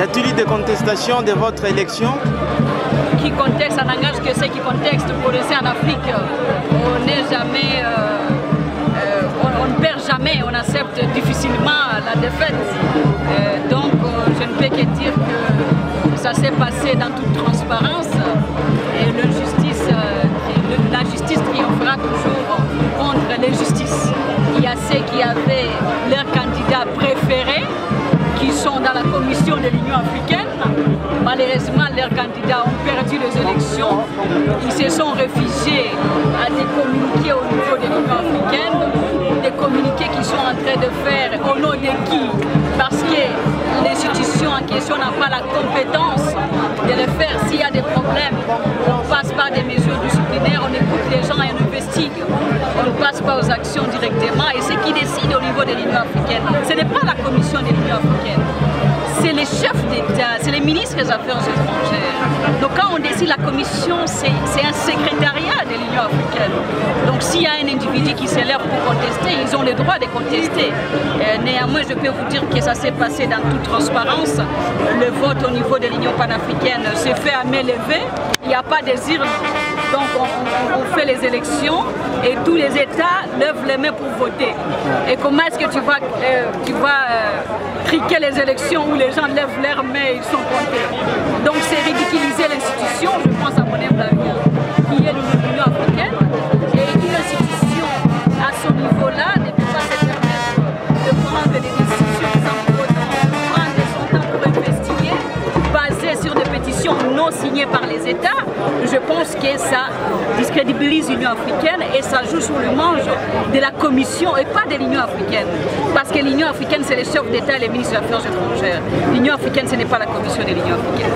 Y a-t-il eu des contestations de votre élection? Qui conteste, ça n'engage que ceux qui contestent. Pour rester en Afrique, on n'est jamais, on ne perd jamais, on accepte difficilement la défaite. Donc je ne peux que dire que ça s'est passé dans toute transparence et la justice triomphera toujours contre l'injustice. Il y a ceux qui avaient leur candidat préféré, qui sont dans la commission de l'Union Africaine. Malheureusement, leurs candidats ont perdu les élections. Ils se sont réfugiés à des communiqués au niveau de l'Union africaine, des communiqués qu'ils sont en train de faire au nom de qui? Parce que l'institution en question n'a pas la compétence de le faire. S'il y a des problèmes, on ne passe pas des mesures disciplinaires, on écoute les gens et on investigue. On ne passe pas aux actions directement. Et ce qui décide au niveau de l'Union africaine, ce n'est pas la commission de l'Union africaine. C'est les chefs d'État, c'est les ministres des Affaires étrangères. Donc quand on décide la commission, c'est un secrétariat de l'Union africaine. Donc s'il y a un individu qui s'élève pour contester, ils ont le droit de contester. Néanmoins, je peux vous dire que ça s'est passé dans toute transparence. Le vote au niveau de l'Union panafricaine s'est fait à main levée. Il n'y a pas de urnes. Donc on fait les élections et tous les États lèvent les mains pour voter. Et comment est-ce que tu vas triquer les élections où les gens lèvent leurs mains et ils sont comptés? Donc c'est ridiculiser l'institution, je pense à mon avis, qui est l'Union africaine. Et une institution à ce niveau-là ne peut pas se permettre de prendre des décisions sans prendre son temps pour investiguer, basées sur des pétitions non signées par les États. Je pense que ça discrédibilise l'Union africaine et ça joue sur le manche de la Commission et pas de l'Union africaine. Parce que l'Union africaine, c'est les chefs d'État et les ministres des Affaires étrangères. L'Union africaine, ce n'est pas la Commission de l'Union africaine.